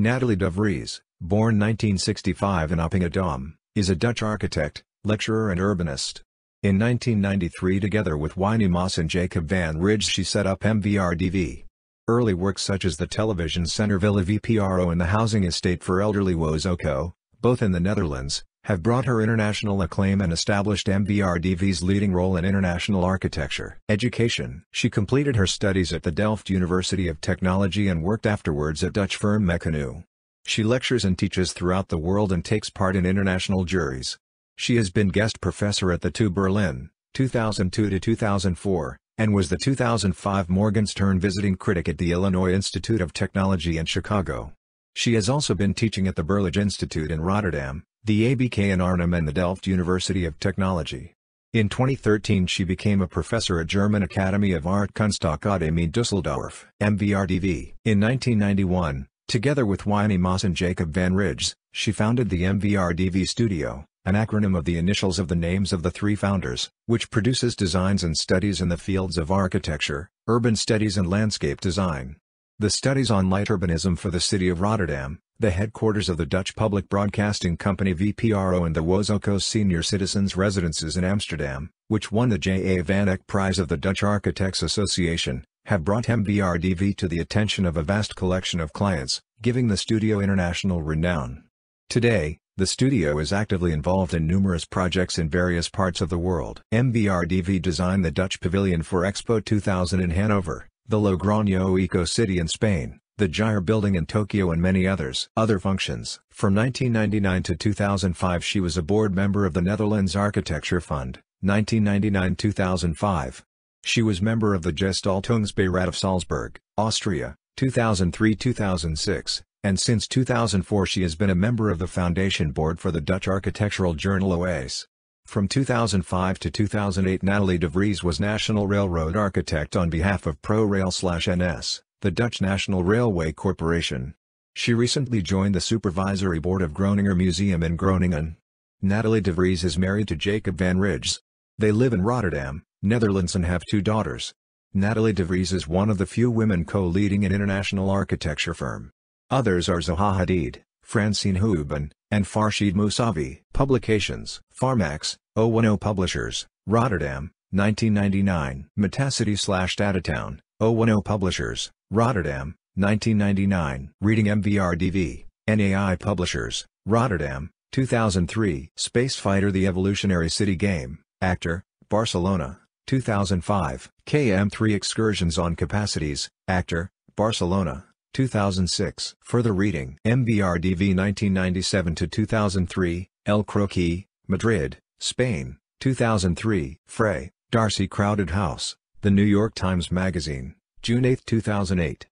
Nathalie de Vries, born 1965 in Appingedam, is a Dutch architect, lecturer and urbanist. In 1993, together with Winy Maas and Jacob van Rijs, she set up MVRDV. Early works such as the television center Villa VPRO and the housing estate for elderly Wozoco, both in the Netherlands, have brought her international acclaim and established MVRDV's leading role in international architecture education. She completed her studies at the Delft University of Technology and worked afterwards at Dutch firm Mecanoo. She lectures and teaches throughout the world and takes part in international juries. She has been guest professor at the TU Berlin, 2002 to 2004, and was the 2005 Morgenstern visiting critic at the Illinois Institute of Technology in Chicago. She has also been teaching at the Berlage Institute in Rotterdam, the ABK in Arnhem and the Delft University of Technology. In 2013 she became a professor at German Academy of Art Kunstakademie Düsseldorf. MVRDV. In 1991, together with Winy Maas and Jacob van Rijs, she founded the MVRDV Studio, an acronym of the initials of the names of the three founders, which produces designs and studies in the fields of architecture, urban studies and landscape design. The studies on light urbanism for the city of Rotterdam, the headquarters of the Dutch public broadcasting company VPRO, and the Wozoco Senior Citizens Residences in Amsterdam, which won the J. A. Van Eyck Prize of the Dutch Architects Association, have brought MVRDV to the attention of a vast collection of clients, giving the studio international renown. Today, the studio is actively involved in numerous projects in various parts of the world. MVRDV designed the Dutch Pavilion for Expo 2000 in Hanover, the Lograño Eco-City in Spain, the Gyre Building in Tokyo, and many others. Other functions. From 1999 to 2005 she was a board member of the Netherlands Architecture Fund, 1999-2005. She was member of the Gestaltungsbeirat of Salzburg, Austria, 2003-2006, and since 2004 she has been a member of the Foundation Board for the Dutch architectural journal OAS. From 2005 to 2008 Nathalie de Vries was National Railroad Architect on behalf of ProRail/NS. The Dutch National Railway Corporation. She recently joined the supervisory board of Groninger Museum in Groningen. Nathalie de Vries is married to Jacob van Rijs. They live in Rotterdam, Netherlands, and have two daughters. Nathalie de Vries is one of the few women co-leading an international architecture firm. Others are Zaha Hadid, Francine Huben, and Farshid Mousavi. Publications. Pharmax, 010 Publishers, Rotterdam, 1999. Metacity Slash Datatown, 010 Publishers, Rotterdam, 1999. Reading MVRDV, NAI Publishers, Rotterdam, 2003. Space Fighter: The Evolutionary City Game, Actor, Barcelona, 2005. KM3 Excursions on Capacities, Actor, Barcelona, 2006. Further reading. MVRDV 1997-2003, El Croquis, Madrid, Spain, 2003. Frey, Darcy Crowded House, The New York Times Magazine, June 8, 2008.